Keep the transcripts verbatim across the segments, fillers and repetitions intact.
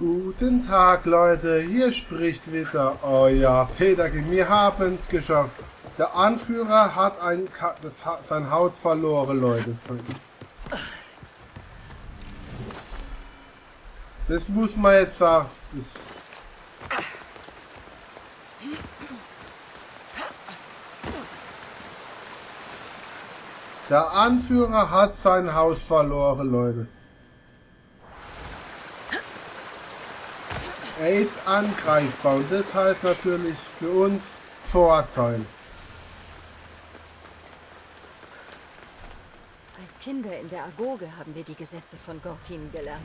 Guten Tag, Leute. Hier spricht wieder euer Peter Gaming. Wir haben es geschafft. Der Anführer hat ein Ka das ha sein Haus verloren, Leute. Das muss man jetzt sagen. Das Der Anführer hat sein Haus verloren, Leute. Er ist angreifbar und das heißt natürlich für uns Vorteil. Als Kinder in der Agoge haben wir die Gesetze von Gortyn gelernt.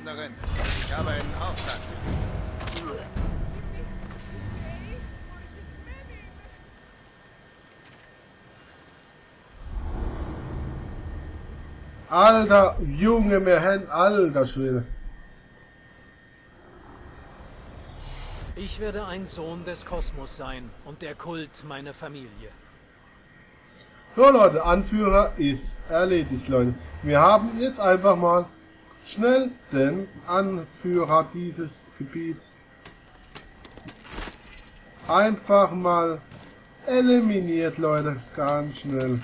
Ich habe einen Auftrag. Alter Junge, mir Hände, alter Schwede. Ich werde ein Sohn des Kosmos sein und der Kult meiner Familie. So Leute, Anführer ist erledigt, Leute. Wir haben jetzt einfach mal schnell den Anführer dieses Gebiets einfach mal eliminiert, Leute, ganz schnell.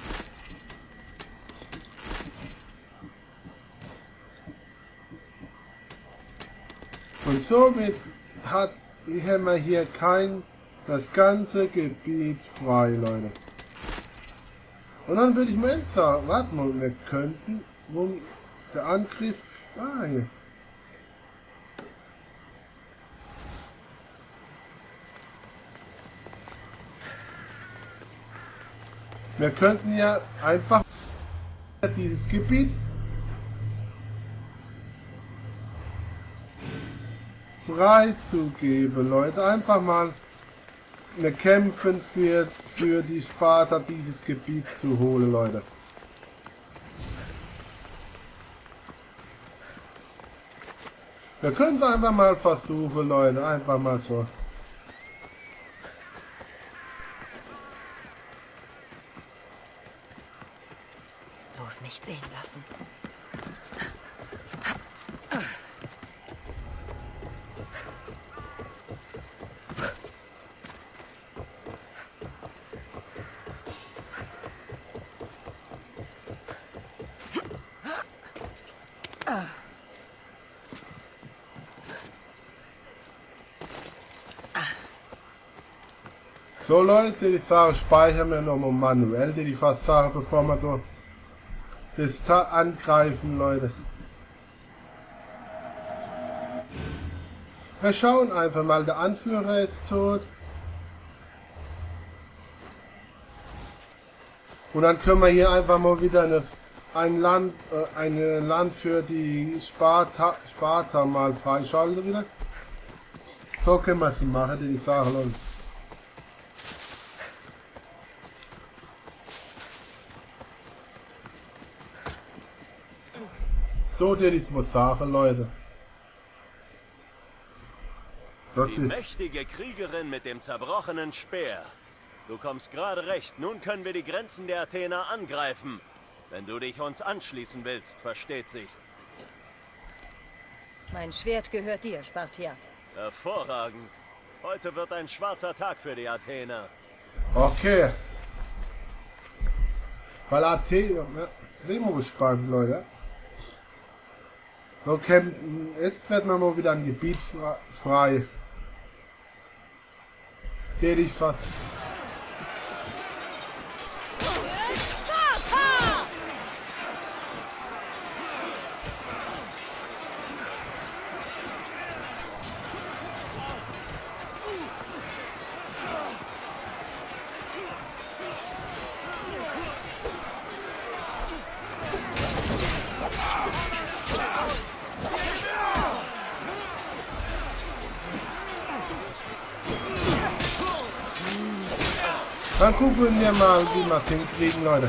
Und somit hat haben wir hier kein das ganze Gebiet frei, Leute. Und dann würde ich mir jetzt sagen, warte mal, wir könnten um der Angriff. Ah, hier. Wir könnten ja einfach dieses Gebiet freizugeben, Leute. Einfach mal. Wir kämpfen für, für die Sparta, dieses Gebiet zu holen, Leute. Wir können es einfach mal versuchen, Leute. Einfach mal so. Bloß nicht sehen lassen. So Leute, die Sache speichern wir nochmal manuell, die fast Sache, bevor wir so das angreifen, Leute. Wir schauen einfach mal, der Anführer ist tot. Und dann können wir hier einfach mal wieder eine, ein Land, äh, eine Land für die Sparta, Sparta mal freischalten wieder. So können wir es machen, die Sache, Leute. So, der ist was Sache, Leute. Das die mächtige Kriegerin mit dem zerbrochenen Speer. Du kommst gerade recht. Nun können wir die Grenzen der Athener angreifen. Wenn du dich uns anschließen willst, versteht sich. Mein Schwert gehört dir, Spartiat. Hervorragend. Heute wird ein schwarzer Tag für die Athener. Okay. Weil Athener, ne? Remo gespannt, Leute. Okay, jetzt wird man mal wieder ein Gebiet frei. Der dich fast. Dann gucken wir mal, wie wir es hinkriegen, Leute.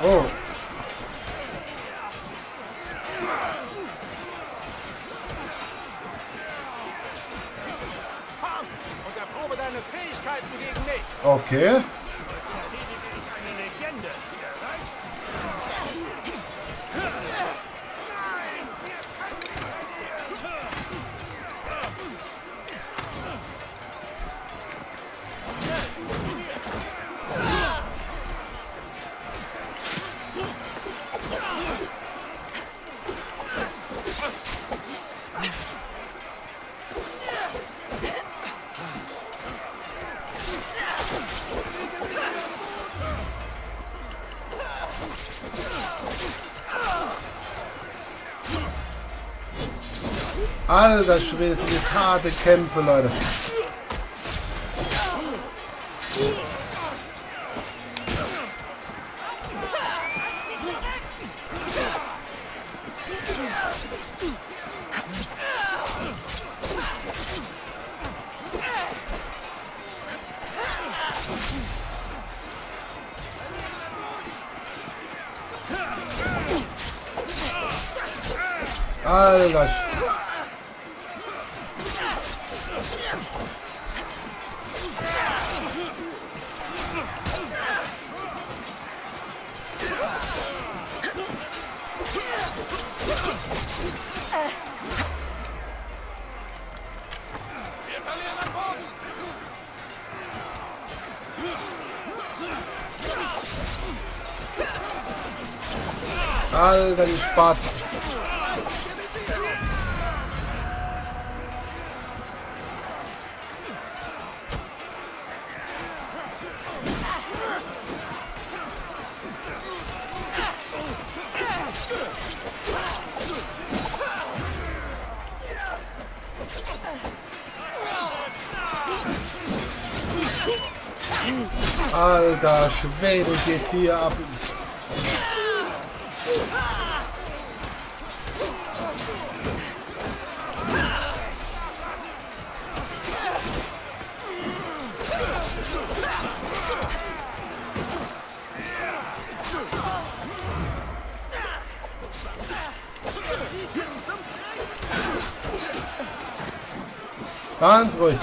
Oh. Und erprobe deine Fähigkeiten gegen mich. Okay. Alter Schwede, diese harte Kämpfe, Leute. Alter Schwede. Alter, die Sparta. Alter Schwede, geht hier ab. Ganz ruhig.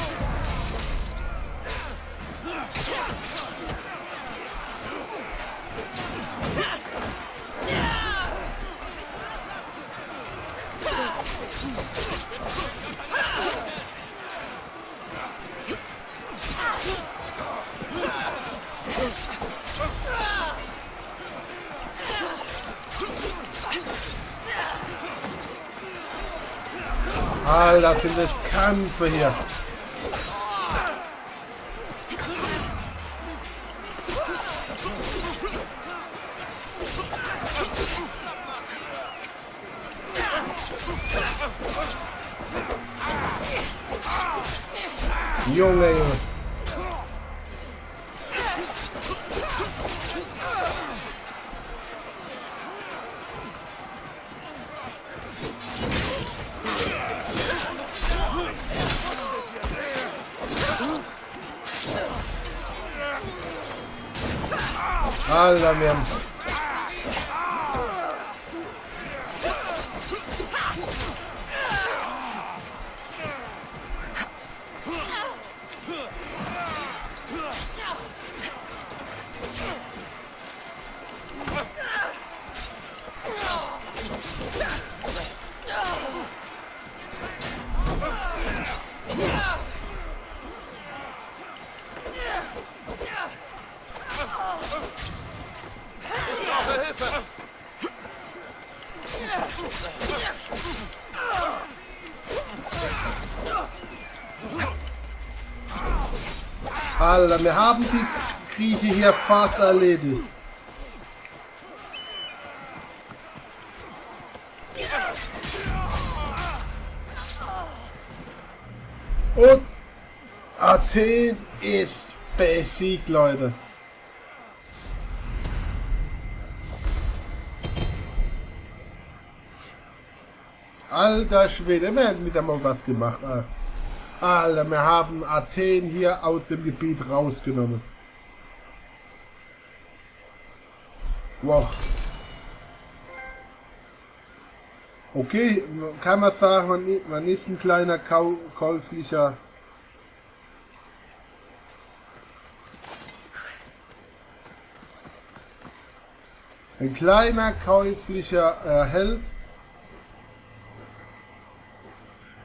Alter, sind das Kämpfe hier. Junge, Junge. Alter, wir haben... Alter, wir haben die Grieche hier fast erledigt. Und Athen ist besiegt, Leute. Alter Schwede, wir hätten wieder mal was gemacht. Ah. Alter, wir haben Athen hier aus dem Gebiet rausgenommen. Wow. Okay, kann man sagen, man ist ein kleiner käuflicher. Ein kleiner käuflicher äh, Held.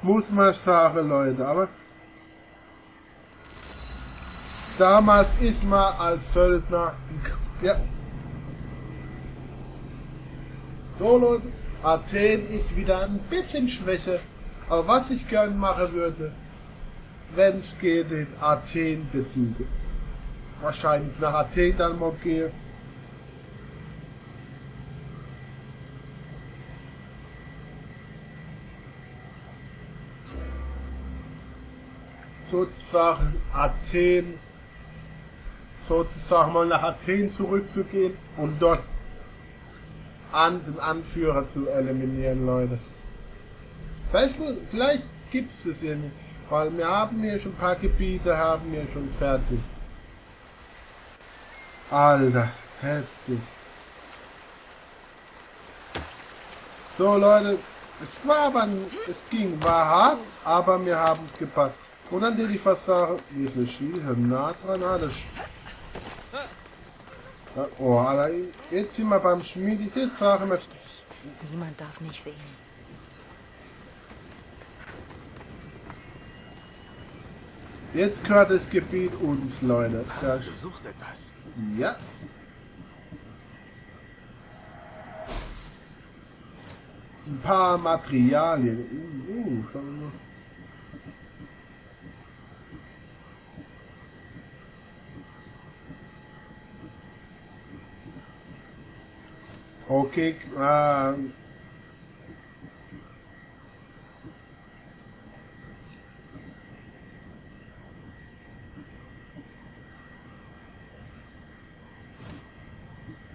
Muss man sagen, Leute, aber damals ist man als Söldner. Ja. So, Leute, Athen ist wieder ein bisschen schwächer. Aber was ich gern machen würde, wenn es geht, ist Athen besiegen. Wahrscheinlich nach Athen dann mal gehen. Sozusagen Athen, sozusagen mal nach Athen zurückzugehen und dort an den Anführer zu eliminieren, Leute. Vielleicht, vielleicht gibt es das hier nicht, weil wir haben hier schon ein paar Gebiete, haben wir schon fertig. Alter, heftig. So, Leute, es war aber, es ging, war hart, aber wir haben es gepackt. Und dann die Fassade. Hier ist eine Schieße nah dran. Ah, das oh, Alter. Jetzt sind wir beim Schmied. Ich jetzt sage mal. Niemand darf mich sehen. Jetzt gehört das Gebiet uns, Leute. Da du suchst etwas. Ja. Ein paar Materialien. Uh, uh, schauen wir mal. Okay, äh,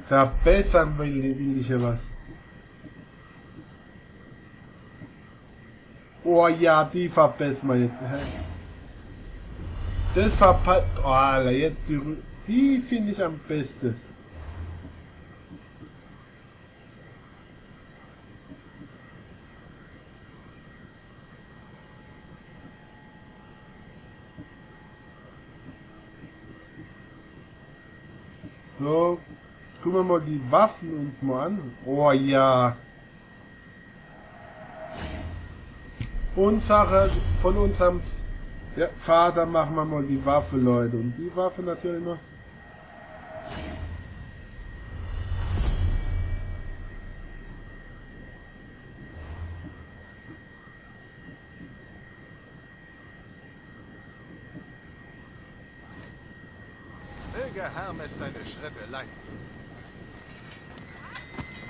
verbessern will, will ich ja was. Oh ja, die verbessern wir jetzt. Das verpasst. Oh, Alter, jetzt die, die finde ich am besten. So, gucken wir mal die Waffen uns mal an. Oh ja. Unsere, von unserem ja, Vater machen wir mal die Waffe, Leute. Und die Waffe natürlich noch.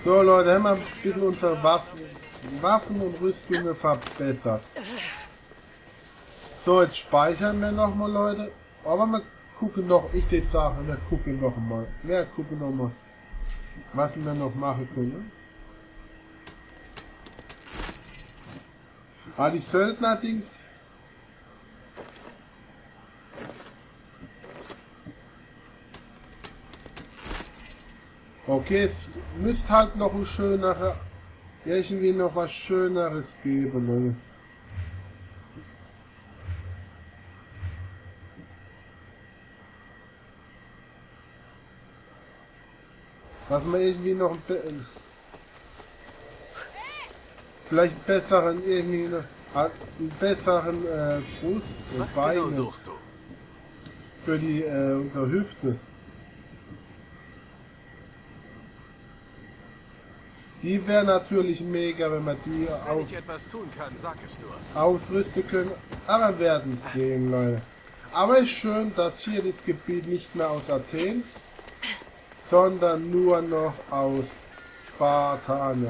So, Leute, haben wir ein bisschen unsere Waffen, Waffen und Rüstungen verbessert. So, jetzt speichern wir nochmal, Leute. Aber wir gucken noch, ich jetzt sage, wir gucken nochmal. Wir gucken nochmal, was wir noch machen können. Ah, die Söldner-Dings. Okay, es müsste halt noch ein schönerer, irgendwie noch was Schöneres geben, Leute. Was man irgendwie noch vielleicht besseren, irgendwie noch, einen besseren äh, Fuß und Beine suchst du? Für die äh, unsere Hüfte. Die wäre natürlich mega, wenn man die aus etwas tun kann, sag es nur. Ausrüsten können. Aber werden sehen, Leute. Aber ist schön, dass hier das Gebiet nicht mehr aus Athen, sondern nur noch aus Sparta. Du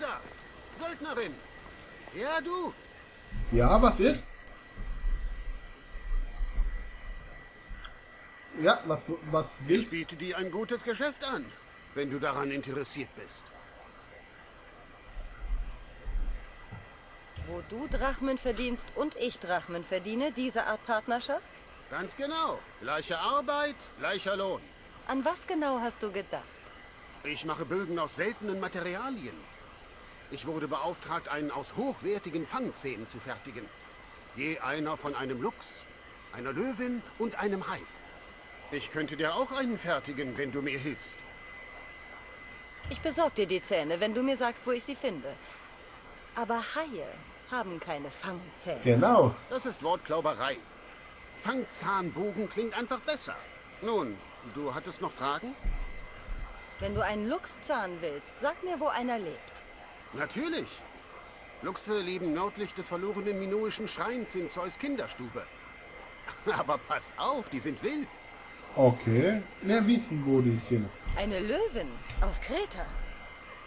da, Söldnerin. Ja, du. Ja, was ist? Ja, was, was willst? Ich biete dir ein gutes Geschäft an, wenn du daran interessiert bist. Wo du Drachmen verdienst und ich Drachmen verdiene, diese Art Partnerschaft? Ganz genau. Gleiche Arbeit, gleicher Lohn. An was genau hast du gedacht? Ich mache Bögen aus seltenen Materialien. Ich wurde beauftragt, einen aus hochwertigen Fangzähnen zu fertigen. Je einer von einem Luchs, einer Löwin und einem Hai. Ich könnte dir auch einen fertigen, wenn du mir hilfst. Ich besorge dir die Zähne, wenn du mir sagst, wo ich sie finde. Aber Haie haben keine Fangzähne. Genau. Das ist Wortklauberei. Fangzahnbogen klingt einfach besser. Nun, du hattest noch Fragen? Wenn du einen Luchszahn willst, sag mir, wo einer lebt. Natürlich. Luchse leben nördlich des verlorenen minoischen Schreins in Zeus' Kinderstube. Aber pass auf, die sind wild. Okay, wir wissen, wo die sind. Eine Löwin auf Kreta.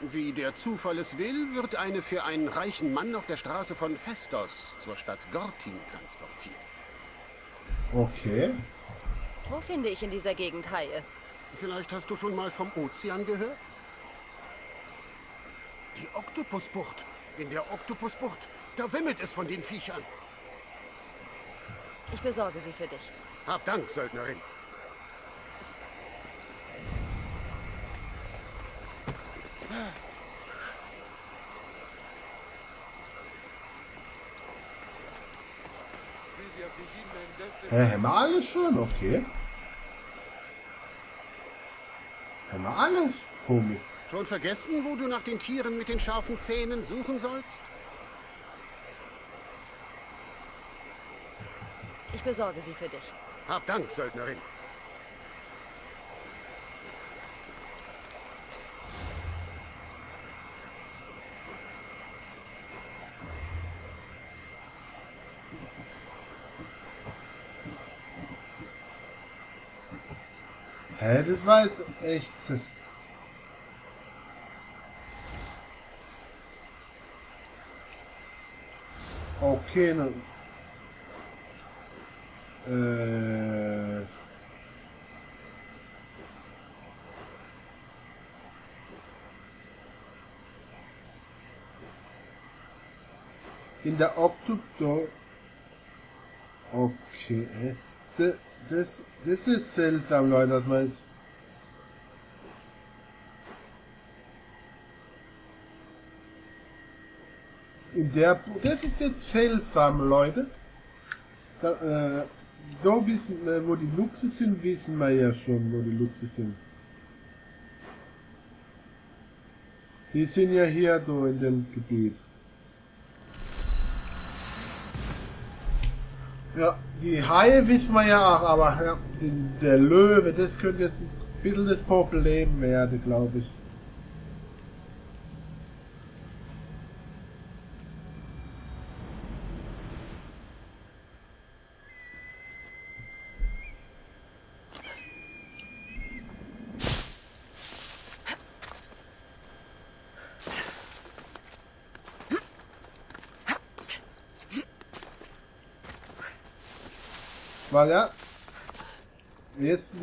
Wie der Zufall es will, wird eine für einen reichen Mann auf der Straße von Festos zur Stadt Gortyn transportiert. Okay. Wo finde ich in dieser Gegend Haie? Vielleicht hast du schon mal vom Ozean gehört? Die Oktopusbucht. In der Oktopusbucht, da wimmelt es von den Viechern. Ich besorge sie für dich. Hab Dank, Söldnerin. Äh, haben wir alles schon? Okay. Haben wir alles, Homie? Schon vergessen, wo du nach den Tieren mit den scharfen Zähnen suchen sollst? Ich besorge sie für dich. Hab Dank, Söldnerin. Hä, das war jetzt echt. Okay, ne. Äh. In der Oktopus. Okay. Das, das, das ist seltsam, Leute, das meinst. In der, das ist jetzt seltsam, Leute. Da, äh, da wissen, äh, wo die Luchse sind, wissen wir ja schon, wo die Luchse sind. Die sind ja hier, so in dem Gebiet. Ja, die Haie wissen wir ja auch, aber ja, den, der Löwe, das könnte jetzt ein bisschen das Problem werden, glaube ich. Weil ja, jetzt,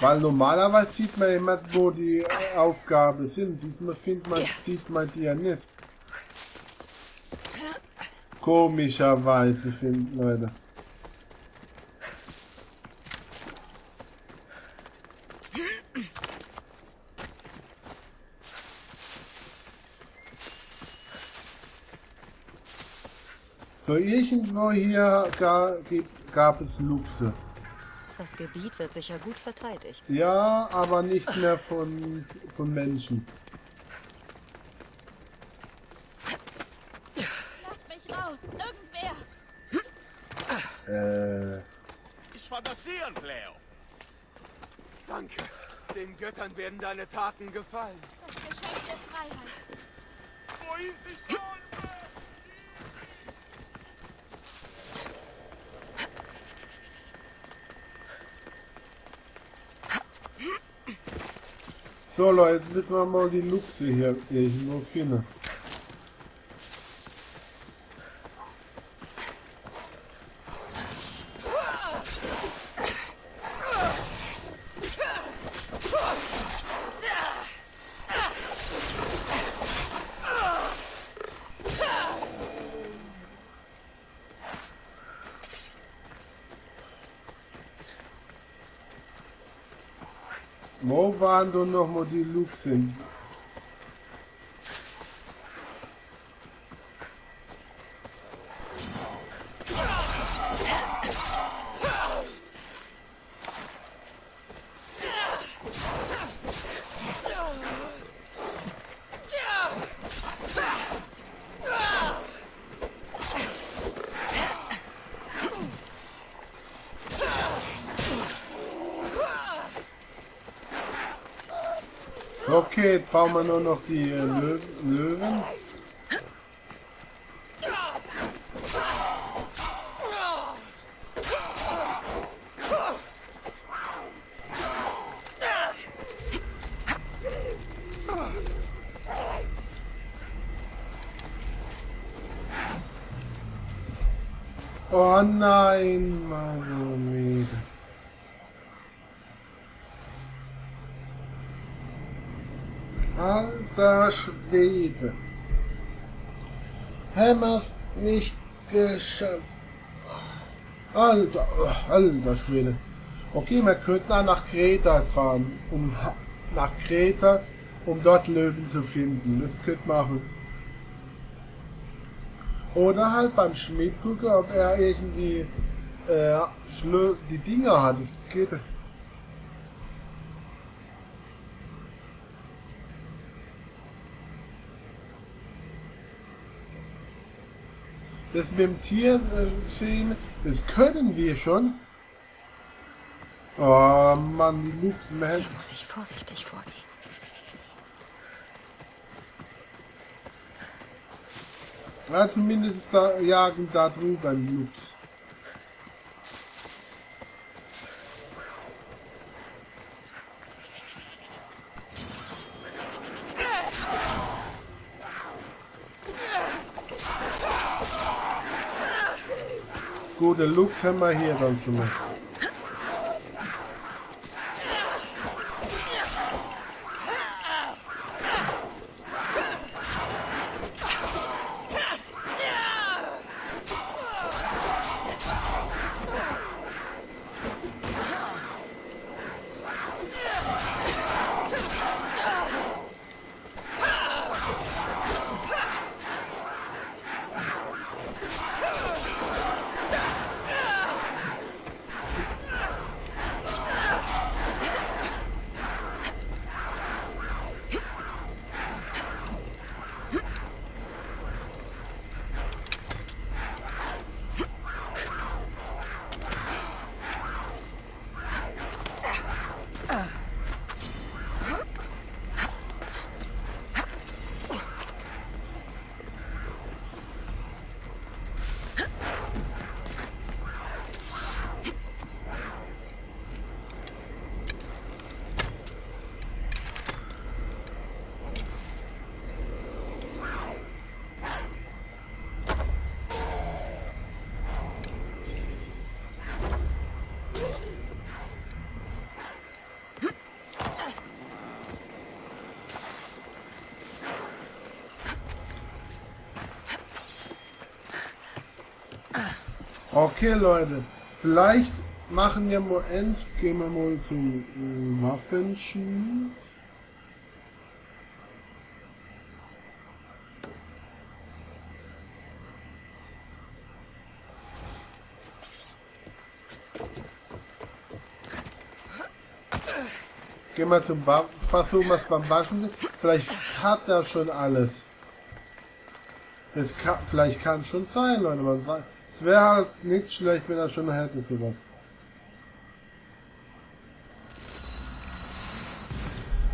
weil normalerweise sieht man immer, wo die Aufgaben sind. Diesmal findet man, sieht man die ja nicht. Komischerweise finden Leute. So, irgendwo hier gar gibt. Gab es Luchse. Das Gebiet wird sicher gut verteidigt. Ja, aber nicht mehr von, von Menschen. Lasst mich raus, irgendwer! Äh. Ich fantasieren, Leo. Danke. Den Göttern werden deine Taten gefallen. Das Geschenk der Freiheit. So Leute, jetzt müssen wir mal die Luchse hier irgendwo finden. Wo waren denn nochmal die Luxen? Okay, jetzt bauen wir nur noch die Löwen. Löwen. Oh nein, Mann, oh alter Schwede. Hammer's nicht geschafft. Alter, alter Schwede. Okay, wir könnten auch nach Kreta fahren, um nach Kreta, um dort Löwen zu finden. Das könnte machen. Oder halt beim Schmied gucken, ob er irgendwie äh, die Dinger hat. Das geht. Das mit dem Tierschämen, das können wir schon. Oh Mann, die Luchsen. Hier muss ich vorsichtig vorgehen. Ja, zumindest da, jagen da drüber ein Luchs. Gute Luchs haben wir hier dann schon mal. Okay, Leute, vielleicht machen wir mal eins, gehen wir mal zum äh, Waffenschmied. Gehen wir zum Wa versuchen wir es beim Waschen. Vielleicht hat er schon alles. Es kann, vielleicht kann es schon sein, Leute, man weiß. Es wäre halt nicht schlecht, wenn er schon hätte sogar.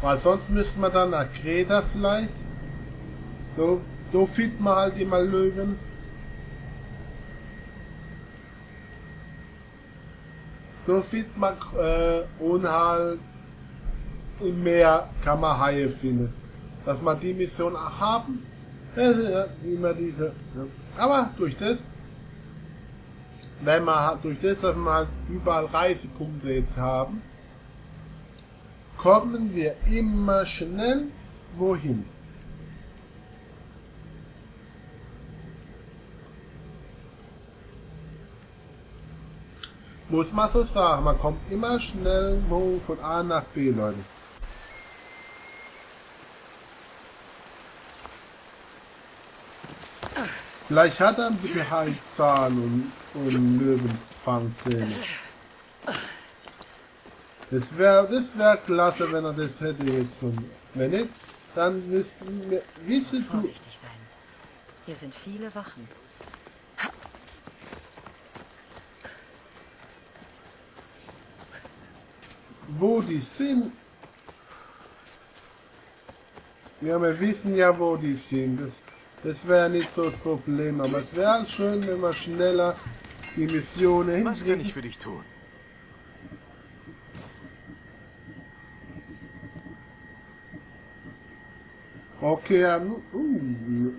Weil sonst müssten wir dann nach Kreta vielleicht. So, so finden wir halt immer Löwen. So finden man äh, ohne halt im Meer kann man Haie finden. Dass man die Mission auch haben. Das ist ja immer diese. Ja. Aber durch das. Wenn man durch das, dass wir halt überall Reisepunkte jetzt haben, kommen wir immer schnell wohin. Muss man so sagen, man kommt immer schnell wo von A nach B, Leute. Vielleicht hat er ein bisschen Heizahn und, und Löwenfangzähne. Das wäre das wär klasse, wenn er das hätte jetzt von mir. Wenn nicht, dann müssten wir... Vorsichtig sein. Hier sind viele Wachen. Wo die sind? Ja, wir wissen ja, wo die sind. Das, das wäre nicht so das Problem, aber es wäre halt schön, wenn wir schneller die Mission hinkriegen. Was kann ich für dich tun? Okay, um, uh.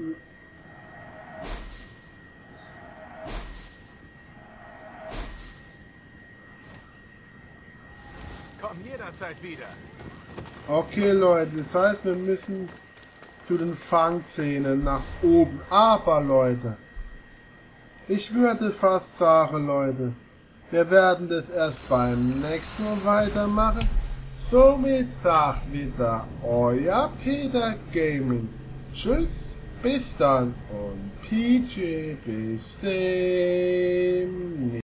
Komm jederzeit wieder. Okay, Leute, das heißt, wir müssen zu den Fangzähnen nach oben. Aber, Leute, ich würde fast sagen, Leute, wir werden das erst beim nächsten Mal weitermachen. Somit sagt wieder euer Peter Gaming. Tschüss, bis dann und P G bis demnächst.